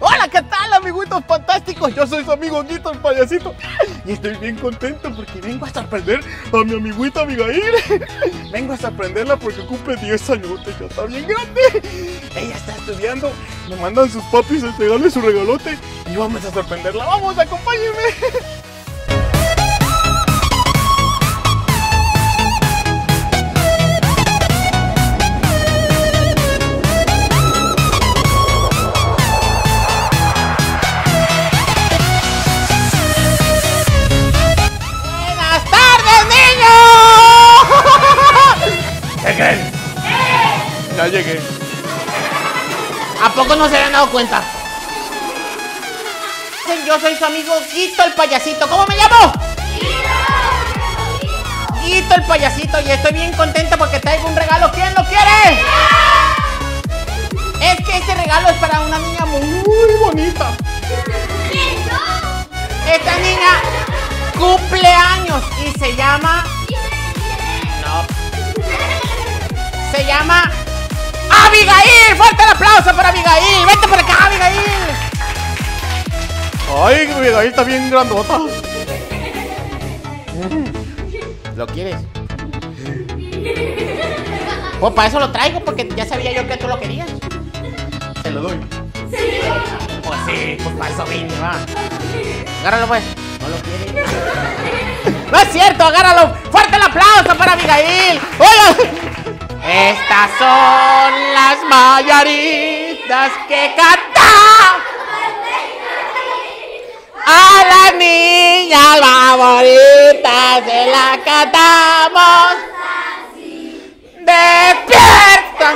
Hola, ¿qué tal, amiguitos fantásticos? Yo soy su amigo Guito, el payasito. Y estoy bien contento porque vengo a sorprender a mi amiguita Abigail. Vengo a sorprenderla porque cumple 10 años, ya está bien grande. Ella está estudiando, me mandan sus papis a entregarle su regalote y vamos a sorprenderla. ¡Vamos, acompáñenme! Ya llegué. ¿A poco no se habían dado cuenta? Yo soy su amigo Guito el payasito. ¿Cómo me llamo? Guito. Guito el payasito. Y estoy bien contento porque traigo un regalo. ¿Quién lo quiere? Es que este regalo es para una niña muy bonita. Esta niña cumple años y se llama... Se llama Abigail. Fuerte el aplauso para Abigail. Vente por acá, Abigail. Ay, Abigail está bien grandota. ¿Lo quieres? Pues para eso lo traigo, porque ya sabía yo que tú lo querías. ¿Te lo doy? Sí. Pues sí, pues para eso vine, va. Agárralo pues. No lo quieres. No es cierto, agárralo. Fuerte el aplauso para Abigail. ¡Hola! Estas son las mayoritas que cantan a las niñas favoritas, se la cantamos así. Despierta,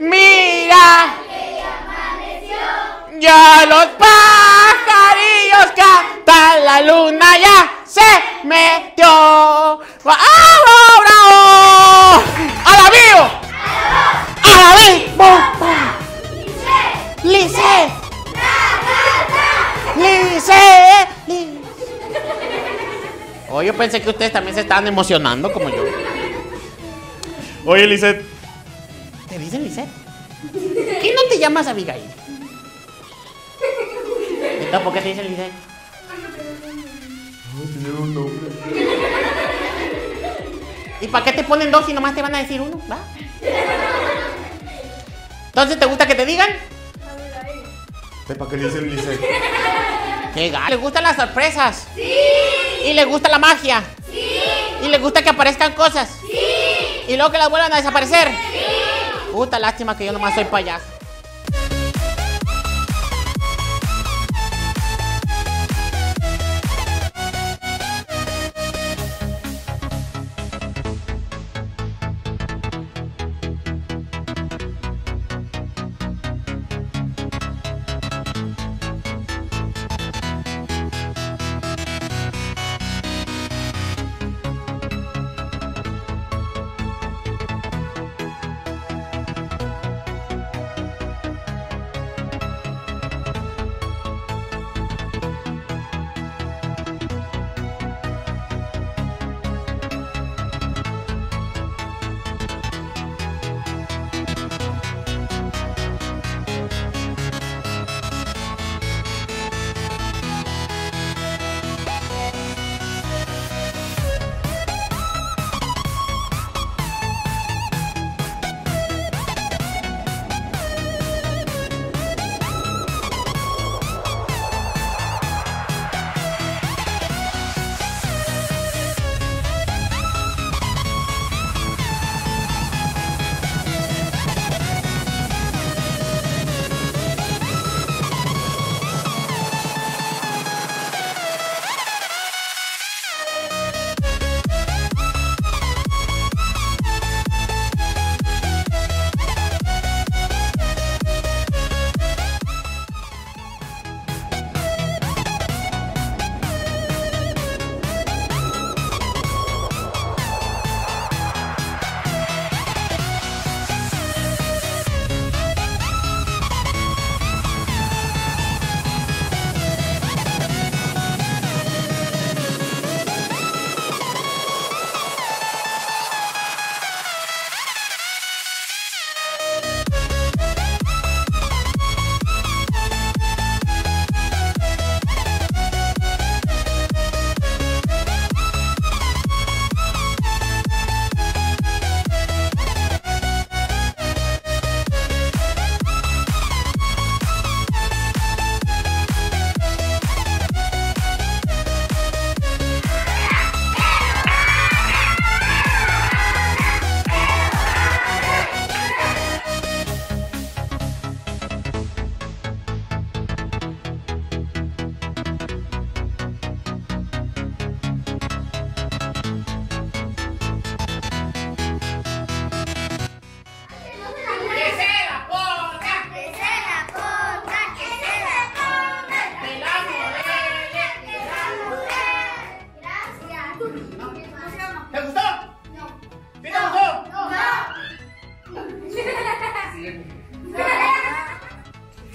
mira, ya los pajarillos cantan, la luna ya se metió. Oye, yo pensé que ustedes también se estaban emocionando como yo. Oye, Lisette. ¿Te dicen Lisette? ¿Qué no te llamas Abigail? Entonces, ¿por qué te dicen Lisette? No, tiene un nombre. ¿Y para qué te ponen dos si nomás te van a decir uno? ¿Va? Entonces, ¿te gusta que te digan? ¿Para qué le dicen Lisette? ¡Qué gato! ¿Le gustan las sorpresas? ¡Sí! ¿Y le gusta la magia? ¡Sí! ¿Y le gusta que aparezcan cosas? ¡Sí! ¿Y luego que las vuelvan a desaparecer? ¡Sí! Puta, lástima que yo nomás soy payaso.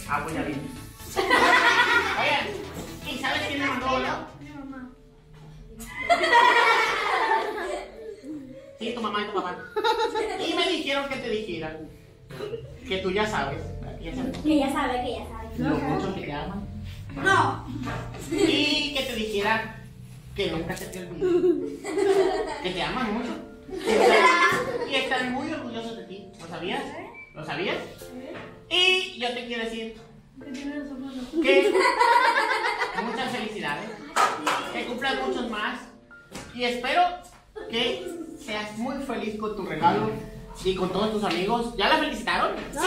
Ah, pues ya vi. Oigan, ¿y sabes quién me mandó volar? Mi mamá. Sí, tu mamá y tu papá. Y me dijeron que te dijera que tú ya sabes. Que ya sabes. Lo mucho que te aman. No. Y que te dijera que nunca se te olvide. Que te aman mucho. Y están muy orgullosos de ti. ¿Lo sabías? ¿Lo sabías? Y yo te quiero decir que muchas felicidades, que cumplan muchos más. Y espero que seas muy feliz con tu regalo y con todos tus amigos. ¿Ya la felicitaron? ¡Sí!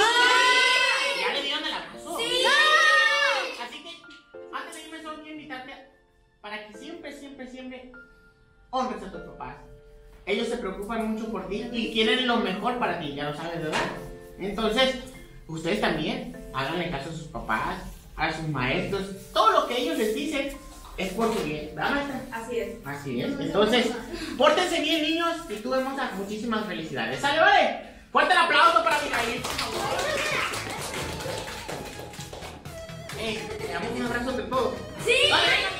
¿Ya le dieron el abrazo? ¡Sí! Así que antes de irme solo quiero invitarte para que siempre honres a tus papás. Ellos se preocupan mucho por ti y quieren lo mejor para ti, ya lo sabes, ¿verdad? Entonces, ustedes también háganle caso a sus papás, a sus maestros. Todo lo que ellos les dicen es por su bien, ¿verdad, maestra? Así es. Así es. Entonces, pórtense bien, niños, y tuvimos muchísimas felicidades. ¡Sale, vale! ¡Fuerte el aplauso para Abigail, por favor! ¡Damos un abrazo de todo! ¡Sí! ¡Vale!